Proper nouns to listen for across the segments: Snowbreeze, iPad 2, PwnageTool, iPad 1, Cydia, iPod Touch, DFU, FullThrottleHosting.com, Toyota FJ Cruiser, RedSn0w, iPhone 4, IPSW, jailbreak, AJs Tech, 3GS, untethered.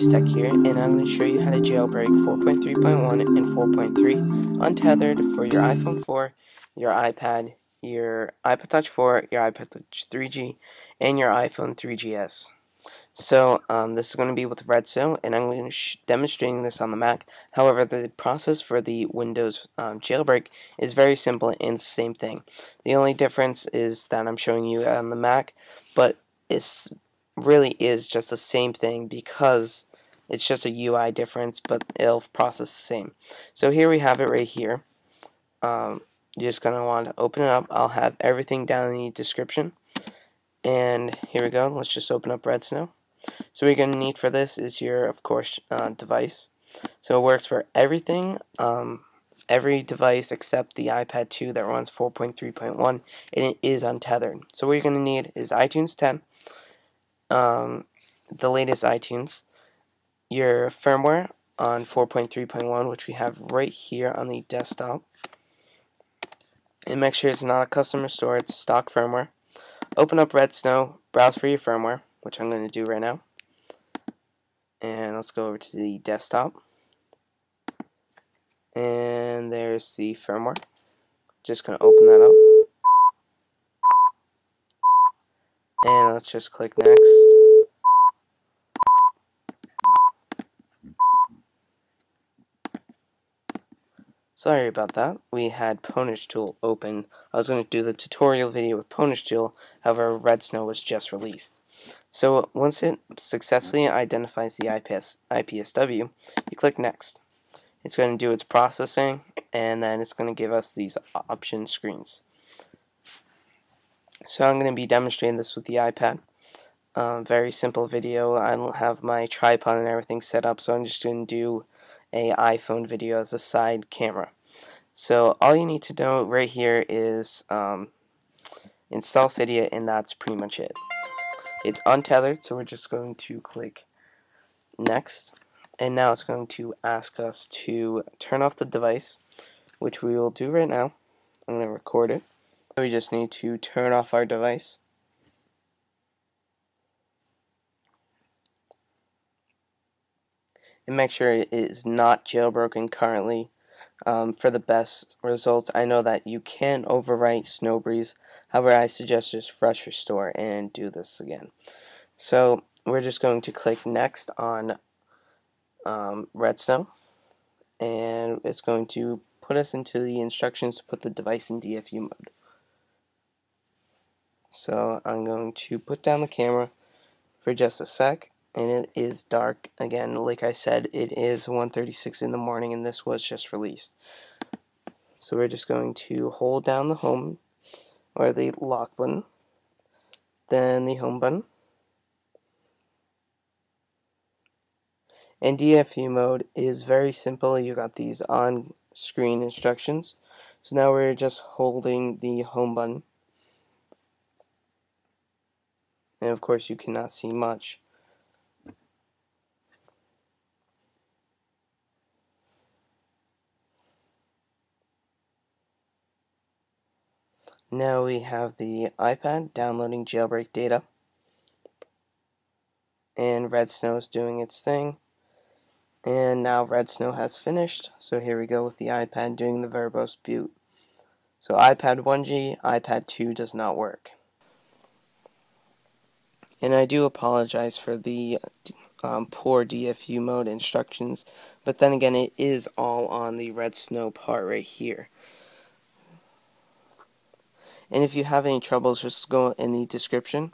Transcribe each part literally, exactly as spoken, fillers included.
AJs Tech here, and I'm going to show you how to jailbreak four point three point one and four point three untethered for your iPhone four, your iPad, your iPod Touch four, your iPod Touch three G, and your iPhone three G S. So um, this is going to be with RedSn0w, and I'm going to sh demonstrating this on the Mac. However, the process for the Windows um, jailbreak is very simple and the same thing. The only difference is that I'm showing you on the Mac, but it's really is just the same thing because it's just a U I difference, but it'll process the same. So here we have it right here. Um, you're just going to want to open it up. I'll have everything down in the description. And here we go. Let's just open up RedSn0w. So what you're going to need for this is your, of course, uh, device. So it works for everything, um, every device except the iPad two that runs four point three point one, and it is untethered. So what you're going to need is iTunes ten, um, the latest iTunes, your firmware on four point three point one, which we have right here on the desktop, and make sure it's not a customer store, it's stock firmware. Open up RedSn0w, browse for your firmware, which I'm going to do right now, and let's go over to the desktop, and there's the firmware. Just going to open that up, and let's just click next, sorry about that, we had PwnageTool open. I was going to do the tutorial video with PwnageTool, however RedSn0w was just released. So once it successfully identifies the I P S, I P S W, you click next. It's going to do its processing, and then it's going to give us these option screens. So I'm going to be demonstrating this with the iPad. Um, very simple video. I don't have my tripod and everything set up, so I'm just going to do a iPhone video as a side camera. So all you need to know right here is um, install Cydia, and that's pretty much it. It's untethered, so we're just going to click next, and now it's going to ask us to turn off the device, which we will do right now. I'm going to record it. We just need to turn off our device. And make sure it is not jailbroken currently um, for the best results. I know that you can overwrite Snowbreeze, however I suggest just fresh restore and do this again. So we're just going to click next on um, RedSn0w, and it's going to put us into the instructions to put the device in D F U mode. So I'm going to put down the camera for just a sec, and it is dark again. Like I said, it is one thirty-six in the morning, and this was just released. So we're just going to hold down the home or the lock button, then the home button, and D F U mode is very simple. You got these on screen instructions. So now we're just holding the home button, and of course you cannot see much. Now we have the iPad downloading jailbreak data, and RedSn0w is doing its thing, and now RedSn0w has finished. So here we go with the iPad doing the verbose boot. So iPad one G, iPad two does not work. And I do apologize for the um, poor D F U mode instructions, but then again, it is all on the RedSn0w part right here. And if you have any troubles, just go in the description.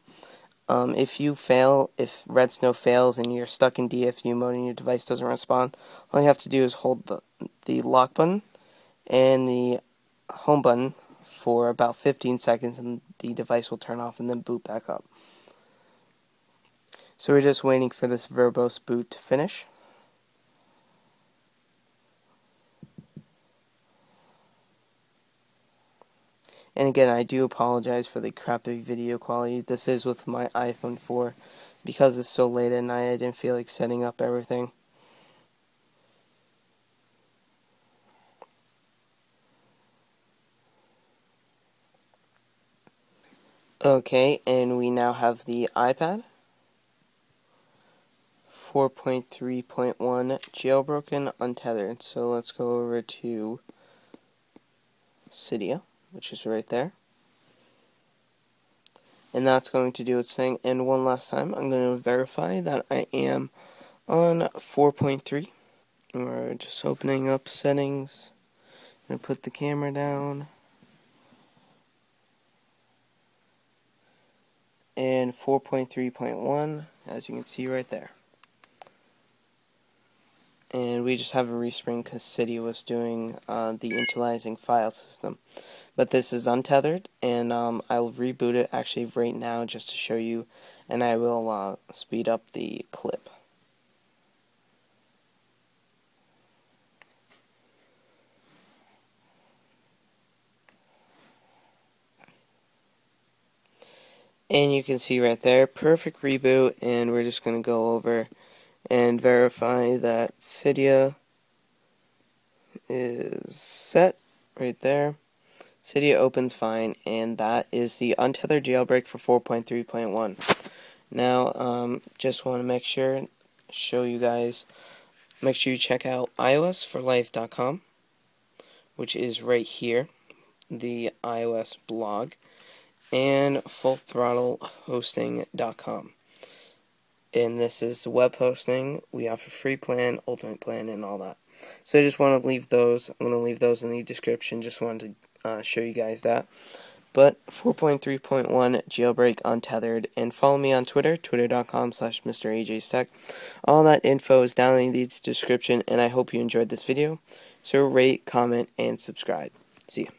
Um, if you fail, if RedSn0w fails and you're stuck in D F U mode and your device doesn't respond, all you have to do is hold the, the lock button and the home button for about fifteen seconds, and the device will turn off and then boot back up. So we're just waiting for this verbose boot to finish. And again, I do apologize for the crappy video quality. This is with my iPhone four because it's so late at night. I didn't feel like setting up everything. Okay, and we now have the iPad four point three point one Jailbroken Untethered. So let's go over to Cydia, which is right there. And that's going to do its thing. And one last time, I'm going to verify that I am on four point three. We're just opening up settings. I'm going to put the camera down. And four point three point one, as you can see right there. And we just have a respring because Cydia was doing uh, the initializing file system. But this is untethered, and um, I'll reboot it actually right now just to show you, and I will uh, speed up the clip. And you can see right there, perfect reboot, and we're just going to go over and verify that Cydia is set right there. Cydia opens fine, and that is the untethered jailbreak for four point three point one. Now, um, just want to make sure, show you guys, make sure you check out i O S for life dot com, which is right here, the iOS blog, and full throttle hosting dot com. And this is web hosting. We offer free plan, ultimate plan, and all that. So I just want to leave those. I'm going to leave those in the description. Just wanted to uh, show you guys that. But four point three point one jailbreak untethered. And follow me on Twitter, twitter dot com slash Mr A Js Tech. All that info is down in the description. And I hope you enjoyed this video. So rate, comment, and subscribe. See ya.